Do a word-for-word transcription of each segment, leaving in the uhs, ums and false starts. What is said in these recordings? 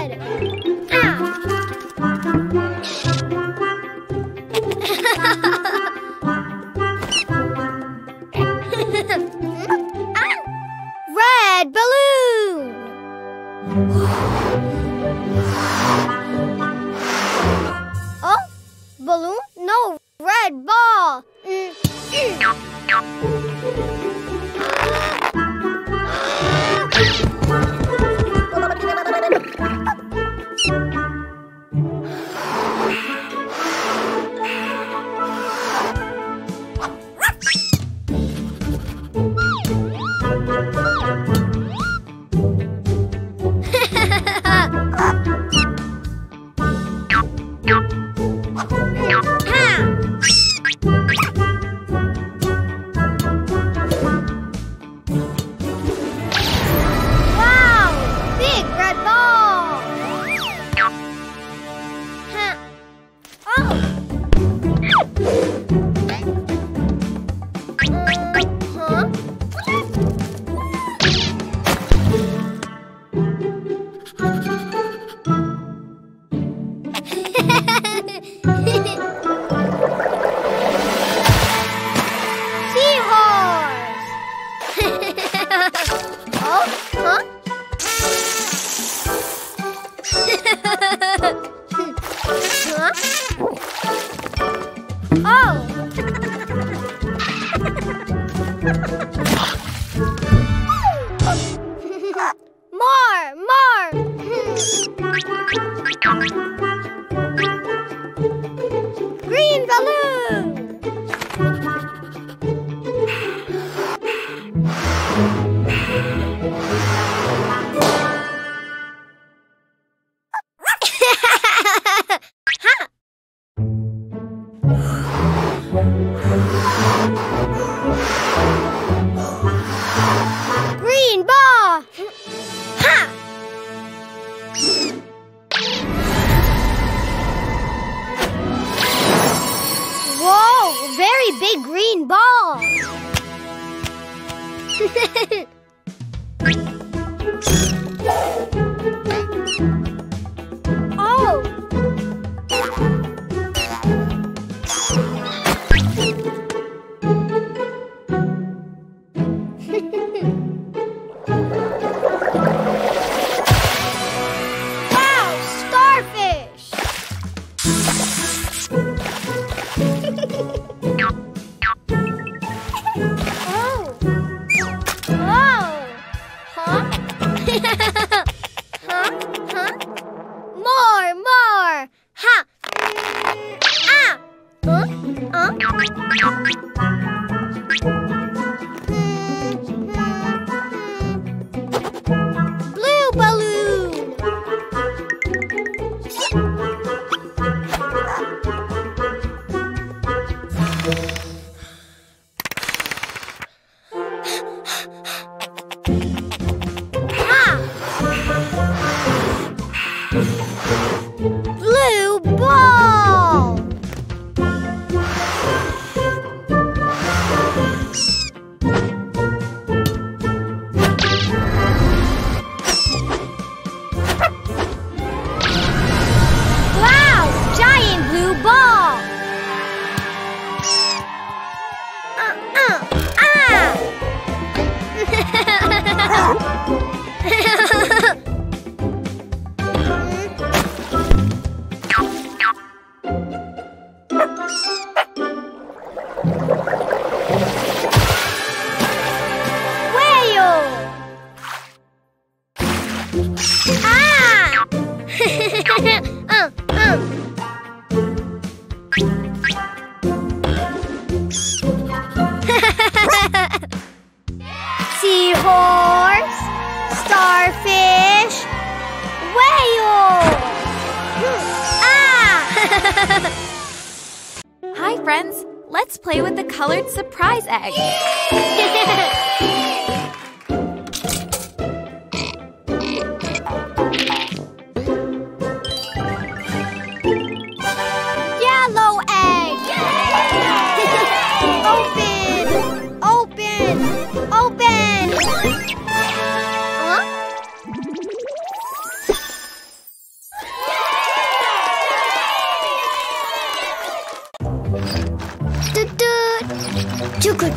head. Ah. Red balloon. Oh, balloon? No, red ball.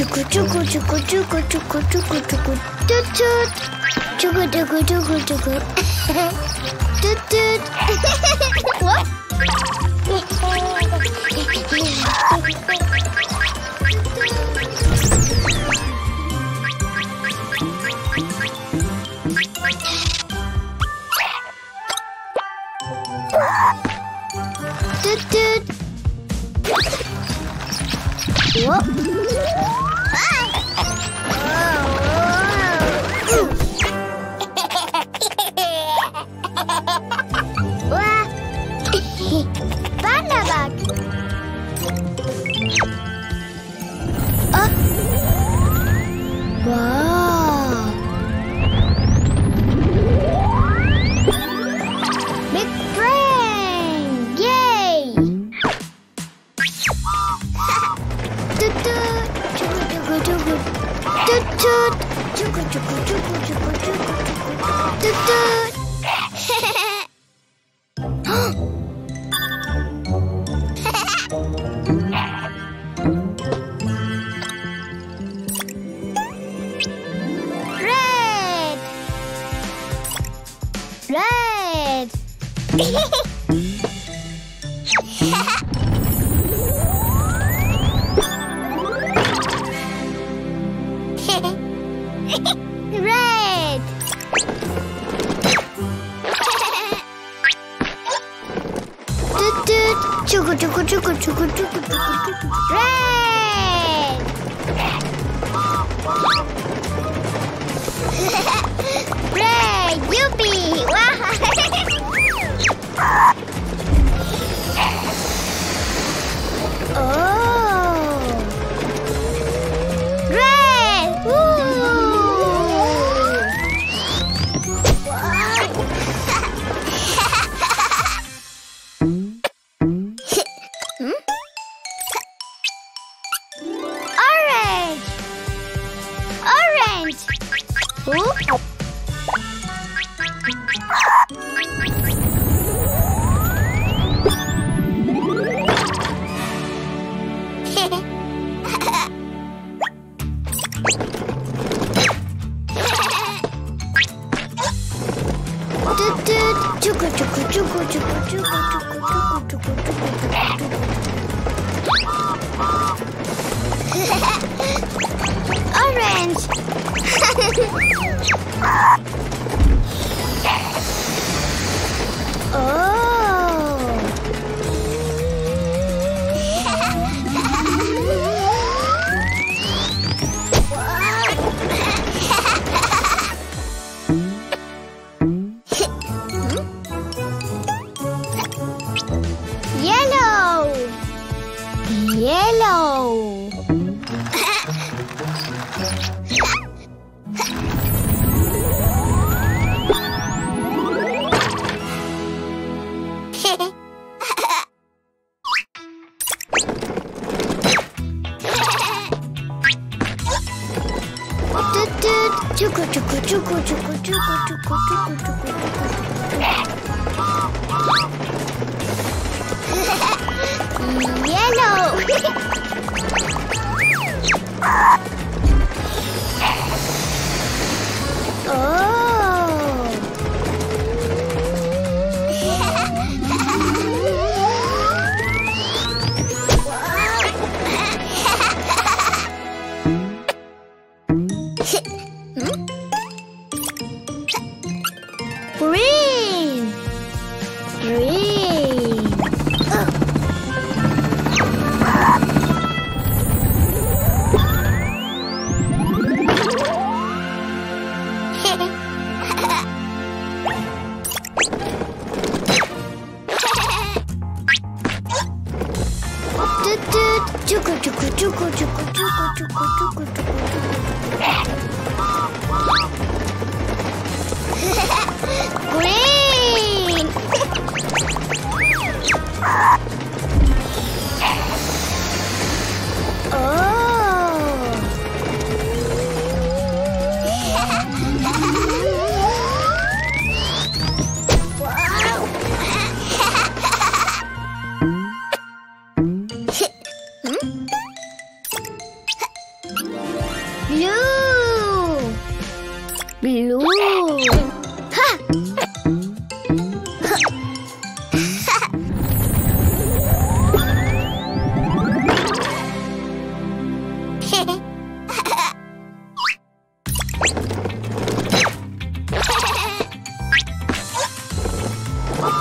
Chuku chuku chuku chuku chuku chuku chuku toot toot. Chuku chuku chuku chuku. Toot toot. What? Toot toot. Whoa.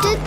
A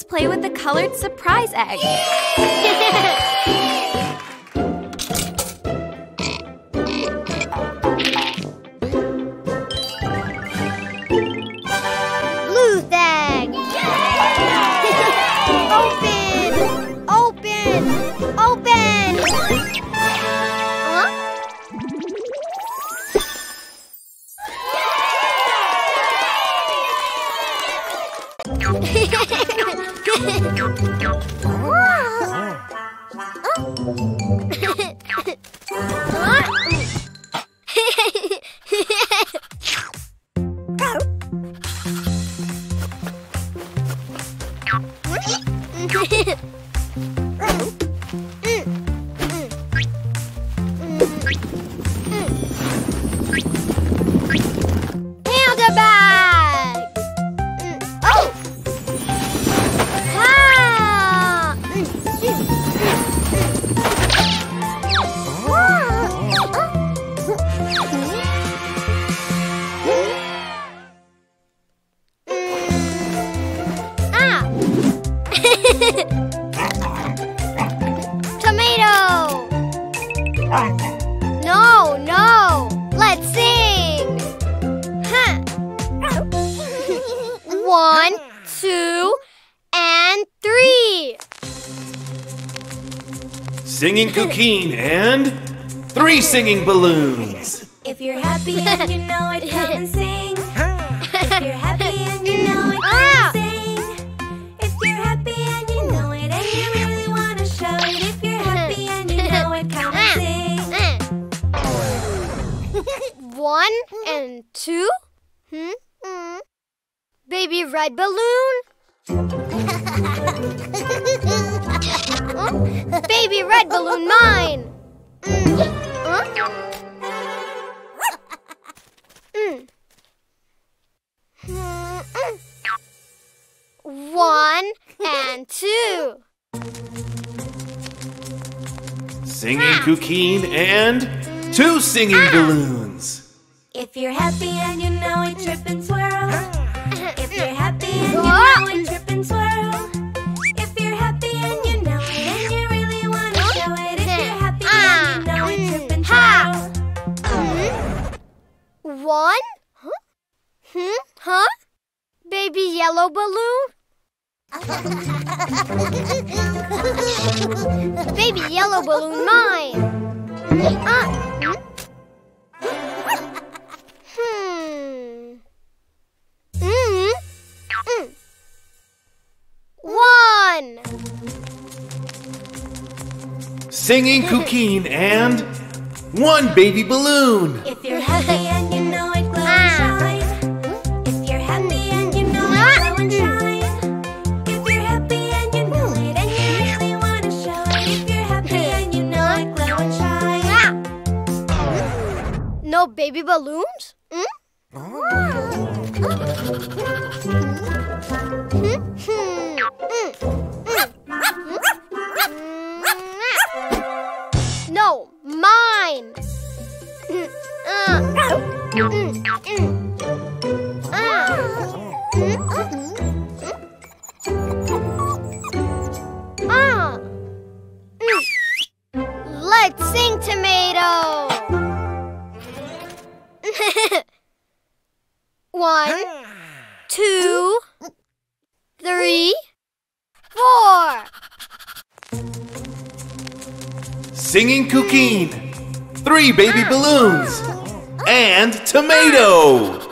Let's play with the colored surprise egg. Blue egg. Open! Open! Open! Huh? Singing Cuquín and three singing balloons. If you're happy and you know it, come and sing. If you're happy and you know it, come and sing. If you're happy and you know it, and you really want to show it. If you're happy and you know it, come and sing. One and two. Hmm? Baby red balloon. Huh? Baby red balloon mine! Mm. Huh? Mm. Mm-mm. One and two. Singing ah. Cuquín and two singing ah. balloons. If you're happy and you know it, trip and swirl. If you're happy and you know it, trip and swirl. One? Huh? Hmm? Huh? Baby yellow balloon? Baby yellow balloon mine! Uh. Hmm. Mm. Mm. One! Singing Cuquín and one baby balloon! If you're happy and you know it, glow and shine. If you're happy and you know it, glow and shine. If you're happy and you know it, and you really want to show it. If you're happy and you know it, glow and shine. No baby balloons? Hmm? No, mine! Mm, uh, mm, mm, uh, mm, mm, uh, mm. Let's sing, tomato! One, two, three, four! Singing Cuquín, three baby balloons, and tomato!